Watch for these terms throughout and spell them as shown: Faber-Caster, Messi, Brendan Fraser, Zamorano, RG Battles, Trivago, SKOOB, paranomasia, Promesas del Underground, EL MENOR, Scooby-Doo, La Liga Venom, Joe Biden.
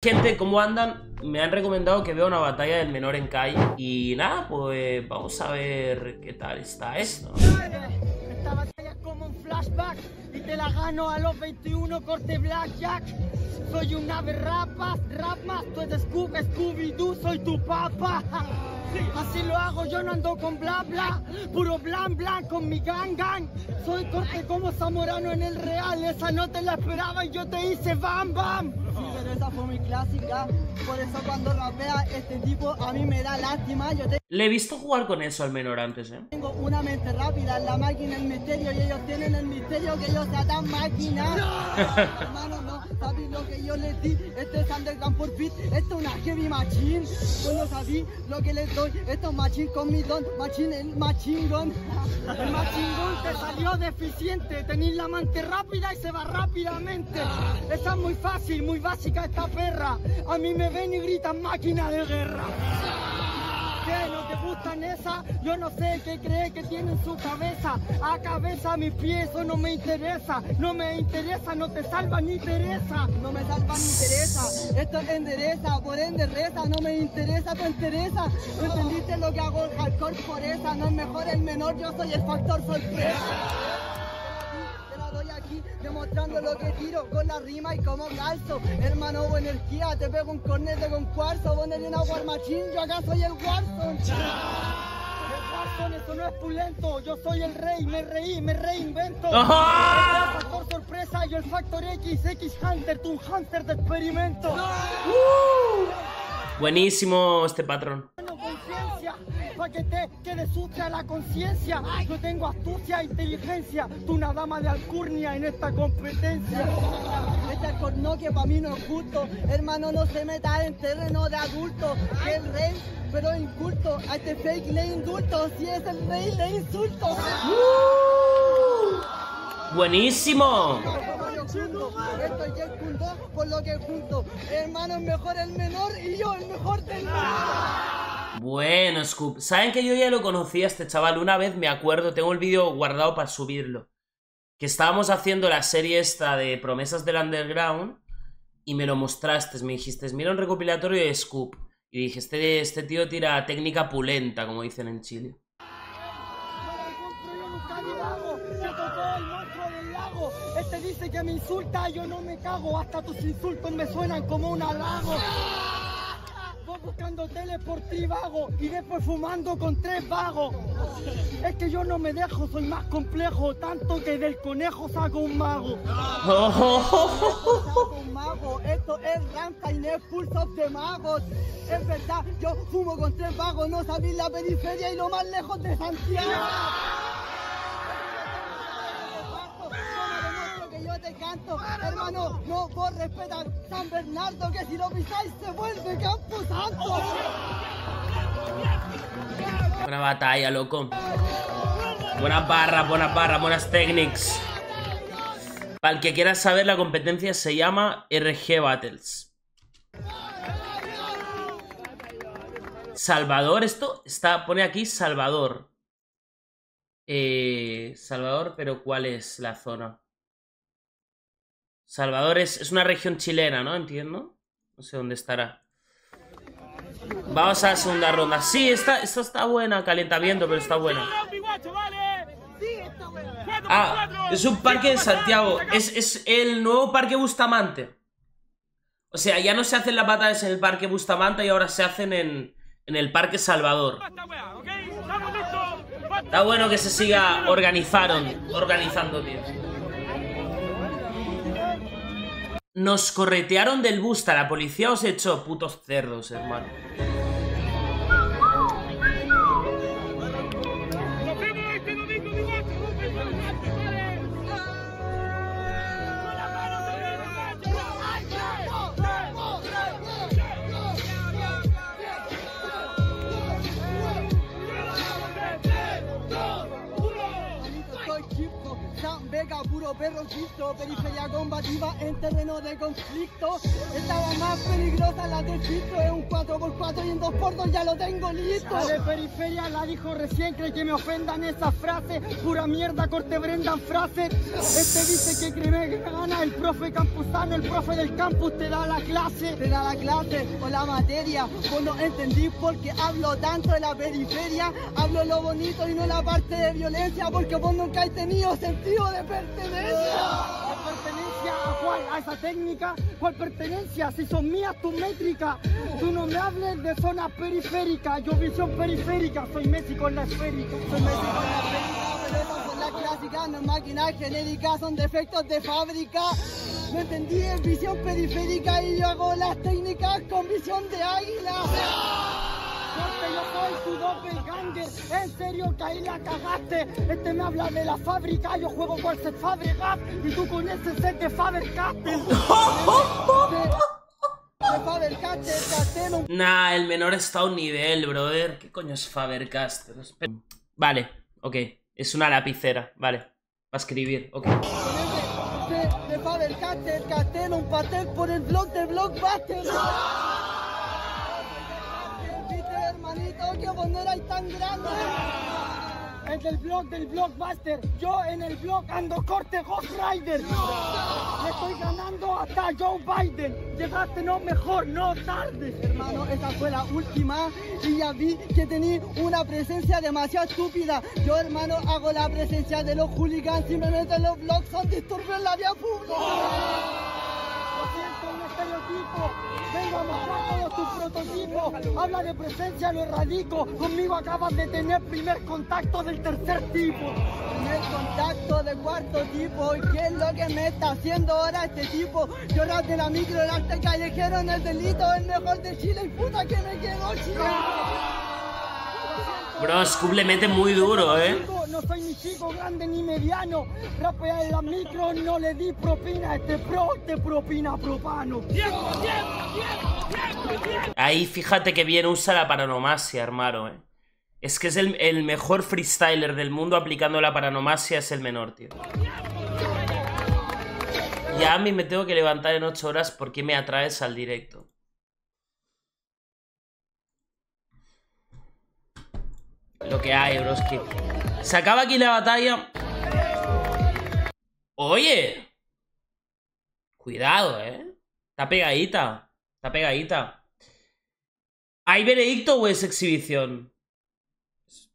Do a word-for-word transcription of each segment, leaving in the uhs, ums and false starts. Gente, ¿cómo andan? Me han recomendado que vea una batalla del menor en Kai. Y nada, pues vamos a ver qué tal está esto. Esta batalla es como un flashback y te la gano a los veintiuno, corte blackjack. Soy un ave rapas, rapas, tú eres SKOOB, Scooby-Doo, soy tu papá. Sí, así lo hago, yo no ando con bla bla, puro blan blan con mi gang gang. Soy corte como Zamorano en el Real, esa no te la esperaba y yo te hice bam bam. Sí, pero esa fue mi clásica, por eso cuando rapea este tipo a mí me da lástima. Yo te... Le he visto jugar con eso al menor antes, eh. Tengo una mente rápida, la máquina, el misterio, y ellos tienen el misterio que ellos tratan máquina. No, hermano, no, sabes lo que yo les di, este es Underground por fit, esto es una heavy machine. Yo no sabí lo que les doy, esto es machine con mi don, machine, el machingón. El machingón te salió deficiente, tenés la mente rápida y se va rápidamente. Esa es muy fácil, muy básica esta perra, a mí me ven y gritan máquina de guerra. ¿Qué? ¿No te gustan esas? Yo no sé qué cree que tiene en su cabeza. A cabeza, a mis pies, eso no me interesa. No me interesa, no te salva ni Teresa. No me salva ni Teresa. Esto endereza, por endereza. No me interesa tu entereza. ¿No entendiste lo que hago el hardcore por esa? No es mejor el menor, yo soy el factor sorpresa. Demostrando lo que tiro con la rima y como calzo. Hermano, o energía, te pego un cornete con cuarzo. Ponele una War Machine, yo acá soy el Warzone. El Warzone, eso no es pulento. Yo soy el rey, me reí, me reinvento. ¡Ajá! El factor sorpresa, yo el factor X, X Hunter, tu Hunter de experimento. Uh, buenísimo este patrón. Pa' que te quede sucia la conciencia. Yo tengo astucia e inteligencia. Tú una dama de alcurnia en esta competencia. Este alcorno que pa' mí no es justo. Hermano, no se meta en terreno de adulto. El rey, pero inculto. A este fake le indulto. Si es el rey, le insulto. Uh, ¡buenísimo! Junto. Esto ya es punto, por lo que junto. Hermano, es mejor el menor y yo el mejor del mundo. Bueno, SKOOB. Saben que yo ya lo conocía este chaval. Una vez me acuerdo, tengo el vídeo guardado para subirlo. Que estábamos haciendo la serie esta de Promesas del Underground y me lo mostraste. Me dijiste, mira un recopilatorio de SKOOB. Y dije, este, este tío tira técnica pulenta, como dicen en Chile. Este dice que me insulta, yo no me cago. Hasta tus insultos me suenan como un halago. Voy buscando tele por trivago y después fumando con tres vagos. Es que yo no me dejo, soy más complejo. Tanto que del conejo saco un mago. Saco un mago. Esto es ranta y no es full stop de magos. Es verdad, yo fumo con tres vagos. No sabí la periferia y lo más lejos de Santiago. Te canto, hermano, no vos respetas San Bernardo, que si lo pisáis se vuelve Campo Santo. Buena batalla, loco. Buenas barras, buenas barras, buenas técnicas. Para el que quiera saber, la competencia se llama R G Battles. Salvador, esto está, pone aquí Salvador. Eh, Salvador, pero ¿cuál es la zona? Salvador es, es una región chilena, ¿no? Entiendo. No sé dónde estará. Vamos a la segunda ronda. Sí, esta, esta está buena. Calentamiento, pero está buena. Ah, es un parque de Santiago. Es, es el nuevo parque Bustamante. O sea, ya no se hacen las batallas en el parque Bustamante y ahora se hacen en, en el parque Salvador. Está bueno que se siga organizaron, organizando, tío. Nos corretearon del busta, la policía os echó, putos cerdos, hermano. perros vistos, periferia combativa en terreno de conflicto. Estaba más peligrosa la del filtro, es un cuatro por cuatro y en dos por dos ya lo tengo listo. La de periferia la dijo recién, cree que me ofendan esa frase, pura mierda, corte Brendan Fraser. Este dice que cree que me gana el profe campusano, el profe del campus te da la clase. Te da la clase o la materia, vos no entendís porque hablo tanto de la periferia, hablo lo bonito y no la parte de violencia, porque vos nunca has tenido sentido de pertenencia. ¿De pertenencia a cuál? ¿A esa técnica? ¿Cuál pertenencia? Si son mías tus métricas. Tú no me hables de zona periférica, yo visión periférica, soy Messi con la esférica. Soy Messi con la esférica, pero esas son las clásicas, no es máquina genérica, son defectos de fábrica. Me entendí en visión periférica y yo hago las técnicas con visión de águila. Yo soy tu doppelganger, en serio que ahí la cagaste. Este me habla de la fábrica, yo juego por ese Faber-Caster y tú con ese set de Faber-Caster. Nah, el menor está a un nivel, brother. ¿Qué coño es Faber-Caster? Vale, ok, es una lapicera, vale, va a escribir, ok. De Faber-Caster, Caster, un pastel por el blog de Blockbuster. Que vos no erais tan grande. En el blog del Blockbuster, yo en el blog ando corte Ghost Rider. ¡No! Le estoy ganando hasta Joe Biden. Llegaste no mejor, no tarde. Hermano, esa fue la última y ya vi que tenía una presencia demasiado estúpida. Yo, hermano, hago la presencia de los hooligans y me meto en los blogs, son disturbios en la vía pública. ¡Oh! Estereotipo, vengo a mostrar todos tus prototipos, habla de presencia, lo erradico, conmigo acabas de tener primer contacto del tercer tipo. Primer contacto del cuarto tipo, ¿y qué es lo que me está haciendo ahora este tipo? Yo rap de la micro, el arte callejero en el delito, el mejor de Chile y puta que me quedó Chile. Bro, Skoob le mete muy duro, eh. No soy ni chico grande ni mediano. Rapea en la micro, no le di propina. Este pro te propina propano. Ahí fíjate que bien usa la paranomasia, hermano, eh. Es que es el, el mejor freestyler del mundo aplicando la paranomasia, es el menor, tío. Ya a mí me tengo que levantar en ocho horas porque me atraes al directo. Lo que hay, broski. Se acaba aquí la batalla. Oye. Cuidado, eh. Está pegadita. Está pegadita. ¿Hay veredicto o es exhibición?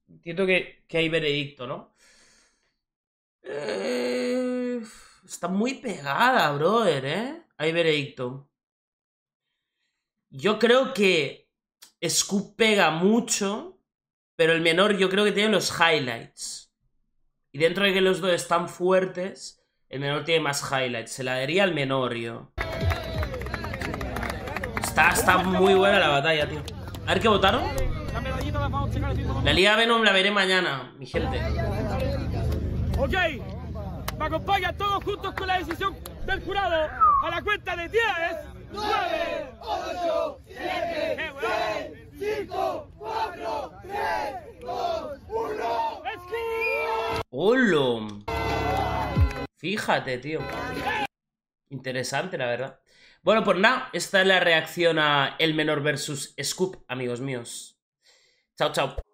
Entiendo que, que hay veredicto, ¿no? Eh, está muy pegada, brother, eh. Hay veredicto. Yo creo que Skoob pega mucho. Pero el menor yo creo que tiene los highlights. Y dentro de que los dos están fuertes, el menor tiene más highlights. Se la daría al menor, yo. Está, está muy buena la batalla, tío. A ver qué votaron. La Liga Venom la veré mañana, mi gente. Ok. Me acompañan todos juntos con la decisión del jurado. A la cuenta de diez, nueve, ocho, siete, seis, cinco, cuatro, tres, dos, uno. ¡Holo! Fíjate, tío. Interesante, la verdad. Bueno, pues nada, esta es la reacción a El Menor versus Skoob, amigos míos. Chao, chao.